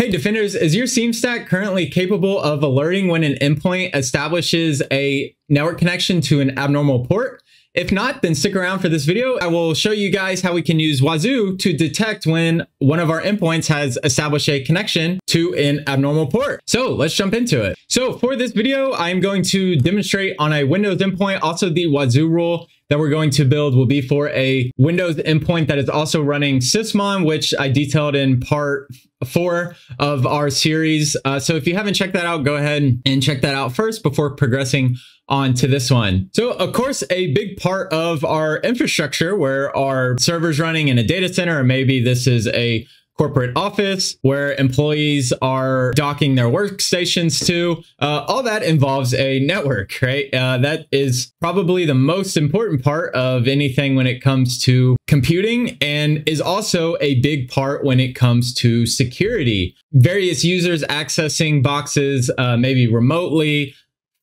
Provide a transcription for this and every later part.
Hey defenders, is your seam stack currently capable of alerting when an endpoint establishes a network connection to an abnormal port? If not, then stick around for this video. I will show you guys how we can use Wazuh to detect when one of our endpoints has established a connection to an abnormal port. So let's jump into it. So for this video, I'm going to demonstrate on a Windows endpoint. Also, the Wazuh rule that we're going to build will be for a Windows endpoint that is also running Sysmon, which I detailed in part 4 of our series. So if you haven't checked that out, go ahead and check that out first before progressing on to this one. So of course, a big part of our infrastructure where our servers running in a data center, or maybe this is a corporate office where employees are docking their workstations to, all that involves a network, right? That is probably the most important part of anything when it comes to computing, and is also a big part when it comes to security. Various users accessing boxes, maybe remotely,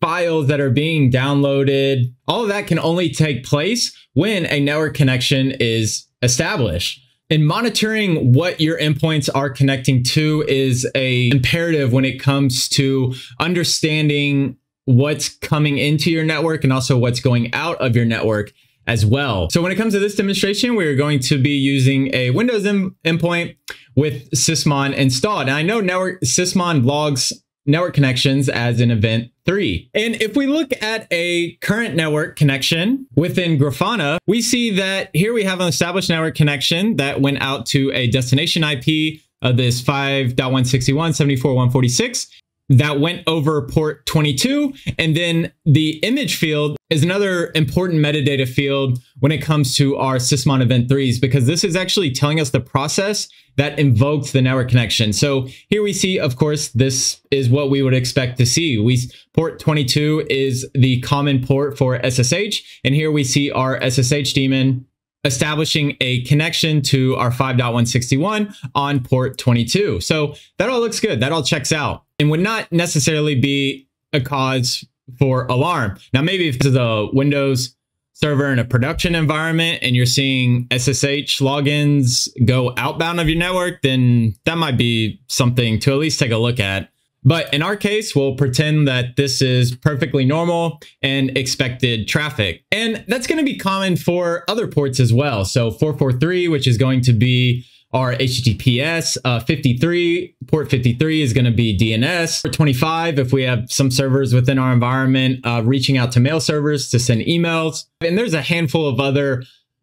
files that are being downloaded, all of that can only take place when a network connection is established. And monitoring what your endpoints are connecting to is an imperative when it comes to understanding what's coming into your network and also what's going out of your network as well. So when it comes to this demonstration, we're going to be using a Windows endpoint with Sysmon installed. And I know network Sysmon logs network connections as an event 3. And if we look at a current network connection within Grafana, we see that here we have an established network connection that went out to a destination IP of this 5.161.74.146 that went over port 22. And then the image field is another important metadata field when it comes to our Sysmon event 3s, because this is actually telling us the process that invoked the network connection. So here we see, of course, this is what we would expect to see. Port 22 is the common port for SSH. And here we see our SSH daemon establishing a connection to our 5.161 on port 22. So that all looks good. That all checks out and would not necessarily be a cause for alarm. Now, maybe if it's a Windows server in a production environment and you're seeing SSH logins go outbound of your network, then that might be something to at least take a look at. But in our case, we'll pretend that this is perfectly normal and expected traffic. And that's going to be common for other ports as well. So 443, which is going to be our HTTPS, 53, port 53 is going to be DNS. Port 25, if we have some servers within our environment reaching out to mail servers to send emails. And there's a handful of other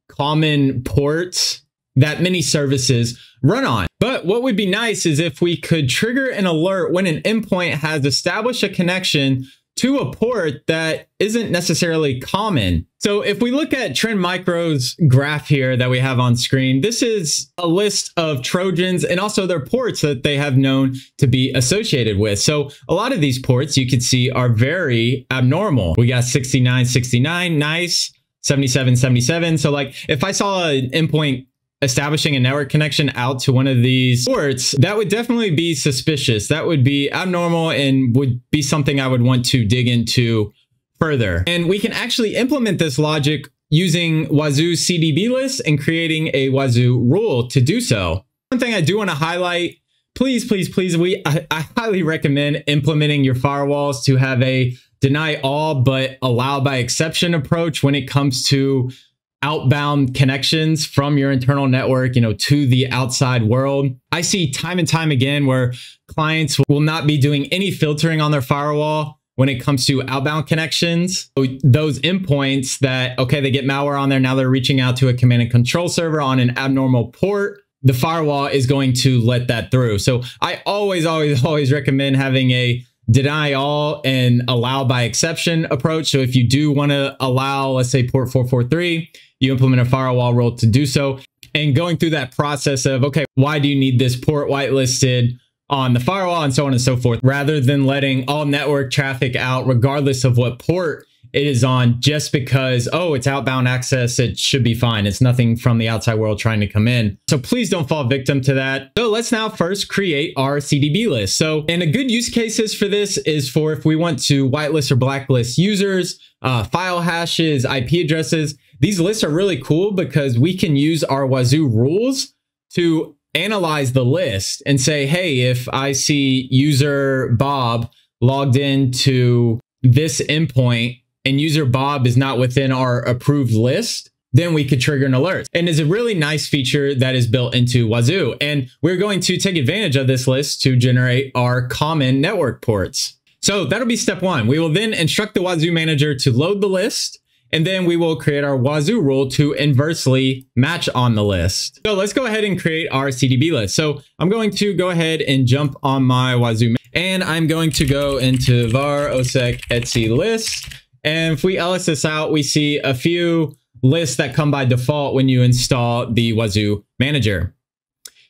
common ports that many services run on. But what would be nice is if we could trigger an alert when an endpoint has established a connection to a port that isn't necessarily common. So if we look at Trend Micro's graph here that we have on screen, this is a list of Trojans and also their ports that they have known to be associated with. So a lot of these ports you can see are very abnormal. We got 6969, nice, 7777. So like if I saw an endpoint establishing a network connection out to one of these ports, that would definitely be suspicious. That would be abnormal and would be something I would want to dig into further. And we can actually implement this logic using Wazuh CDB lists and creating a Wazuh rule to do so. One thing I do want to highlight, please, please, please, I highly recommend implementing your firewalls to have a deny all but allow by exception approach when it comes to outbound connections from your internal network, to the outside world. I see time and time again where clients will not be doing any filtering on their firewall when it comes to outbound connections. So those endpoints that, okay, they get malware on there, now they're reaching out to a command and control server on an abnormal port, the firewall is going to let that through. So I always, always, always recommend having a deny all and allow by exception approach. So if you do want to allow, let's say port 443, you implement a firewall rule to do so. And going through that process of, okay, why do you need this port whitelisted on the firewall and so on and so forth, rather than letting all network traffic out regardless of what port it is on just because, oh, it's outbound access, it should be fine. It's nothing from the outside world trying to come in. So please don't fall victim to that. So let's now first create our CDB list. So, and a good use cases for this is for if we want to whitelist or blacklist users, file hashes, IP addresses. These lists are really cool because we can use our Wazuh rules to analyze the list and say, hey, if I see user Bob logged into this endpoint and user Bob is not within our approved list, then we could trigger an alert. And it's a really nice feature that is built into Wazuh. And we're going to take advantage of this list to generate our common network ports. So that'll be step one. We will then instruct the Wazuh manager to load the list, and then we will create our Wazuh rule to inversely match on the list. So let's go ahead and create our CDB list. So I'm going to go ahead and jump on my Wazuh, and I'm going to go into var OSEC etsy list. And if we ls this out, we see a few lists that come by default when you install the Wazuh manager.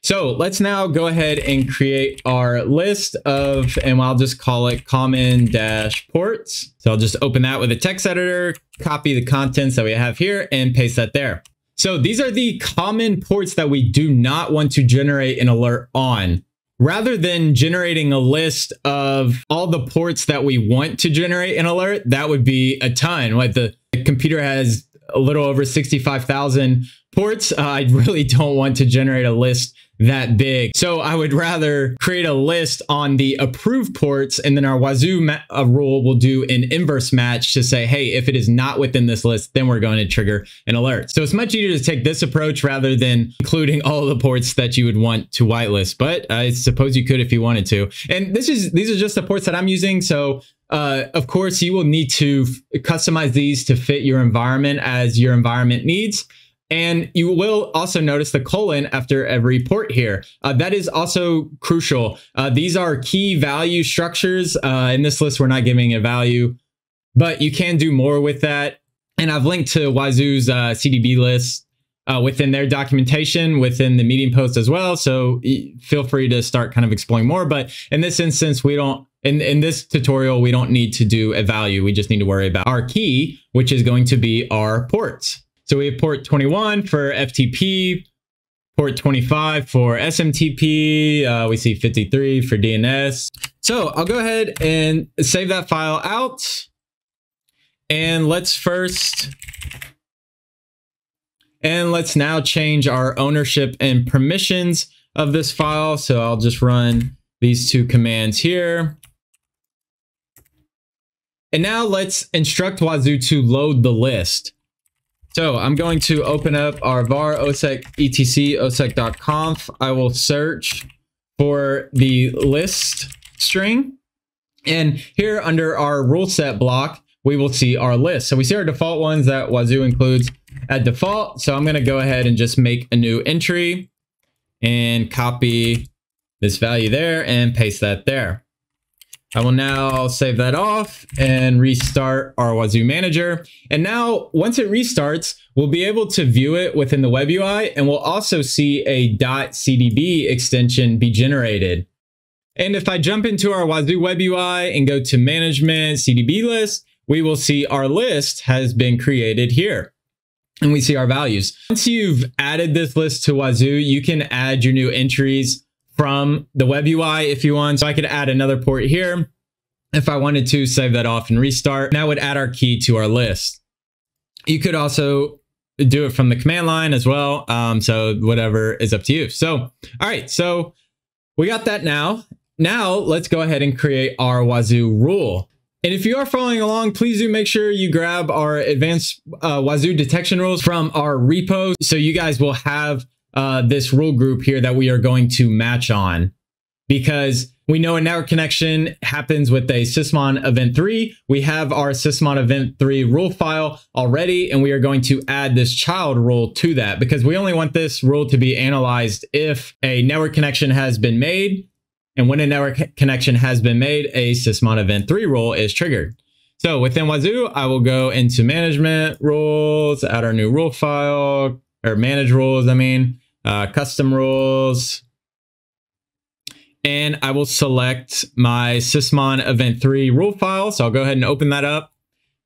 So let's now go ahead and create our list of, and I'll just call it common-ports. So I'll just open that with a text editor, copy the contents that we have here and paste that there. So these are the common ports that we do not want to generate an alert on. Rather than generating a list of all the ports that we want to generate an alert, that would be a ton. Like the computer has a little over 65,000 ports. I really don't want to generate a list that big. So I would rather create a list on the approved ports, and then our Wazuh rule will do an inverse match to say, hey, if it is not within this list, then we're going to trigger an alert. So it's much easier to take this approach rather than including all the ports that you would want to whitelist, but I suppose you could if you wanted to. And these are just the ports that I'm using. So of course, you will need to customize these to fit your environment as your environment needs. And you will also notice the colon after every port here. That is also crucial. These are key value structures. In this list, we're not giving a value, but you can do more with that. And I've linked to Wazuh's CDB list within their documentation, within the meeting post as well. So feel free to start kind of exploring more. But in this instance, we don't, in this tutorial, we don't need to do a value. We just need to worry about our key, which is going to be our ports. So we have port 21 for FTP, port 25 for SMTP, we see 53 for DNS. So I'll go ahead and save that file out. And let's now change our ownership and permissions of this file. So I'll just run these two commands here. And now let's instruct Wazuh to load the list. So I'm going to open up our var osec etc osec.conf. I will search for the list string. And here under our rule set block, we will see our list. So we see our default ones that Wazuh includes at default. So I'm going to go ahead and just make a new entry and copy this value there and paste that there. I will now save that off and restart our Wazuh manager. And now once it restarts, we'll be able to view it within the web UI, and we'll also see a .cdb extension be generated. And if I jump into our Wazuh web UI and go to management CDB list, we will see our list has been created here. And we see our values. Once you've added this list to Wazuh, you can add your new entries from the web UI if you want. So I could add another port here if I wanted to, save that off and restart. Now I would add our key to our list. You could also do it from the command line as well. So whatever is up to you. So, all right, so we got that now. Now let's go ahead and create our Wazuh rule. And if you are following along, please do make sure you grab our advanced Wazuh detection rules from our repo. So you guys will have this rule group here that we are going to match on, because we know a network connection happens with a Sysmon event 3. We have our Sysmon event 3 rule file already, and we are going to add this child rule to that, because we only want this rule to be analyzed if a network connection has been made. And when a network connection has been made, a Sysmon event 3 rule is triggered. So within Wazuh, I will go into management rules, add our new rule file, or manage rules, I mean. Custom rules, and I will select my Sysmon event 3 rule file. So I'll go ahead and open that up,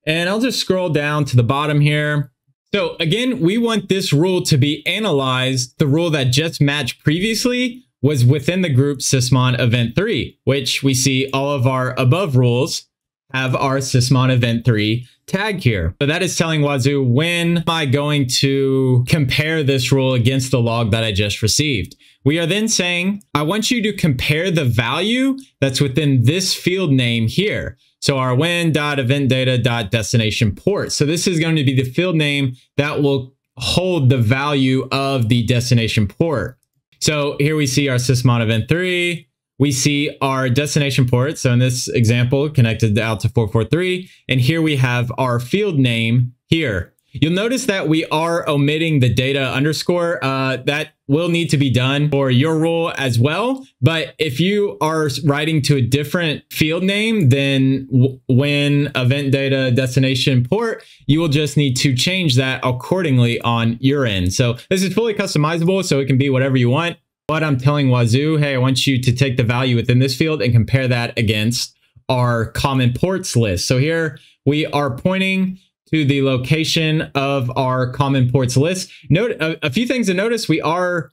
and I'll just scroll down to the bottom here. So again, we want this rule to be analyzed. The rule that just matched previously was within the group Sysmon event 3, which we see all of our above rules have our Sysmon event 3 tag here. So that is telling Wazuh, when am I going to compare this rule against the log that I just received? We are then saying, I want you to compare the value that's within this field name here. So our when.eventData.destination port. So this is going to be the field name that will hold the value of the destination port. So here we see our Sysmon event 3. We see our destination port. So in this example, connected out to 443. And here we have our field name here. You'll notice that we are omitting the data underscore. That will need to be done for your rule as well. But if you are writing to a different field name than when event data destination port, you will just need to change that accordingly on your end. So this is fully customizable, so it can be whatever you want. But I'm telling Wazuh, hey, I want you to take the value within this field and compare that against our common ports list. So here we are pointing to the location of our common ports list. Note a few things to notice. We are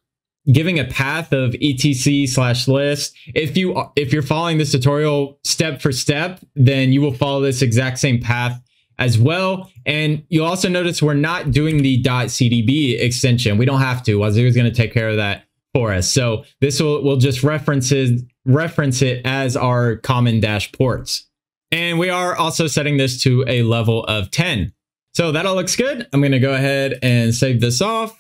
giving a path of etc/list. If you're following this tutorial step for step, then you will follow this exact same path as well. And you'll also notice we're not doing the .cdb extension. We don't have to. Wazuh is going to take care of that for us. So this will just reference it as our common dash ports. And we are also setting this to a level of 10. So that all looks good. I'm going to go ahead and save this off.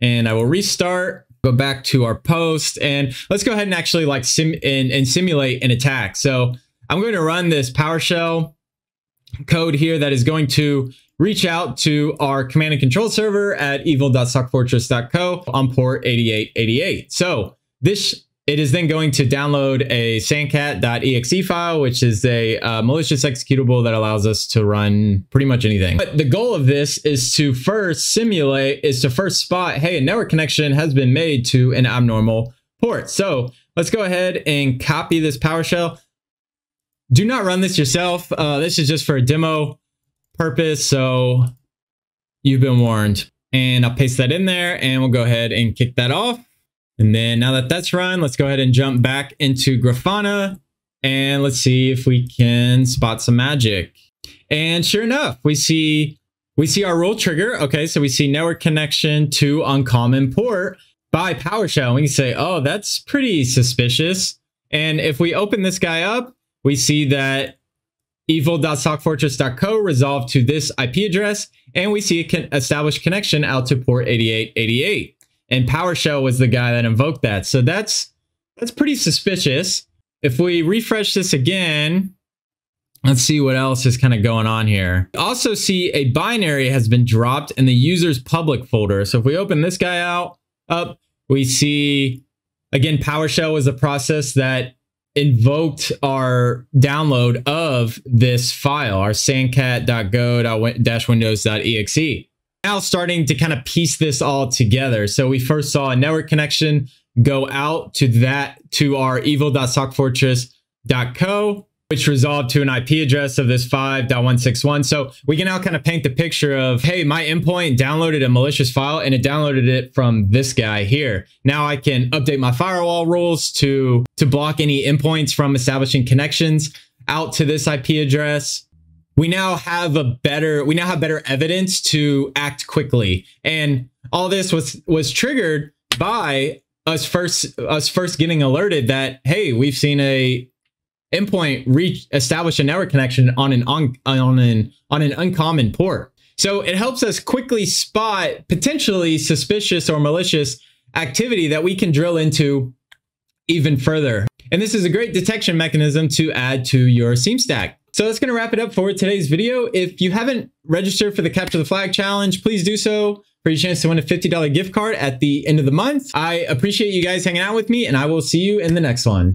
And I will restart, go back to our post, and let's go ahead and actually like simulate an attack. So I'm going to run this PowerShell code here that is going to reach out to our command and control server at evil.sockfortress.co on port 8888. So it is then going to download a sandcat.exe file, which is a malicious executable that allows us to run pretty much anything. But the goal of this is to first spot, hey, a network connection has been made to an abnormal port. So let's go ahead and copy this PowerShell. Do not run this yourself. This is just for a demo purpose, so you've been warned. And I'll paste that in there, and we'll go ahead and kick that off. And then now that that's run, let's go ahead and jump back into Grafana, and let's see if we can spot some magic. And sure enough, we see our rule trigger. Okay, so we see network connection to uncommon port by PowerShell. We can say, oh, that's pretty suspicious. And if we open this guy up, we see that evil.sockfortress.co resolved to this IP address, and we see an established connection out to port 8888. And PowerShell was the guy that invoked that. So that's pretty suspicious. If we refresh this again, let's see what else is kind of going on here. Also see a binary has been dropped in the user's public folder. So if we open this guy up, we see, again, PowerShell was a process that invoked our download of this file, our sandcat.go-windows.exe. Now starting to kind of piece this all together. So we first saw a network connection go out to our evil.sockfortress.co, which resolved to an IP address of this 5.161. So we can now kind of paint the picture of, hey, my endpoint downloaded a malicious file and it downloaded it from this guy here. Now I can update my firewall rules to block any endpoints from establishing connections out to this IP address. We now have better evidence to act quickly. And all this was triggered by us first getting alerted that, hey, we've seen a endpoint establish a network connection on an uncommon port. So it helps us quickly spot potentially suspicious or malicious activity that we can drill into even further. And this is a great detection mechanism to add to your seam stack. So that's going to wrap it up for today's video. If you haven't registered for the Capture the Flag Challenge, please do so for your chance to win a $50 gift card at the end of the month. I appreciate you guys hanging out with me, and I will see you in the next one.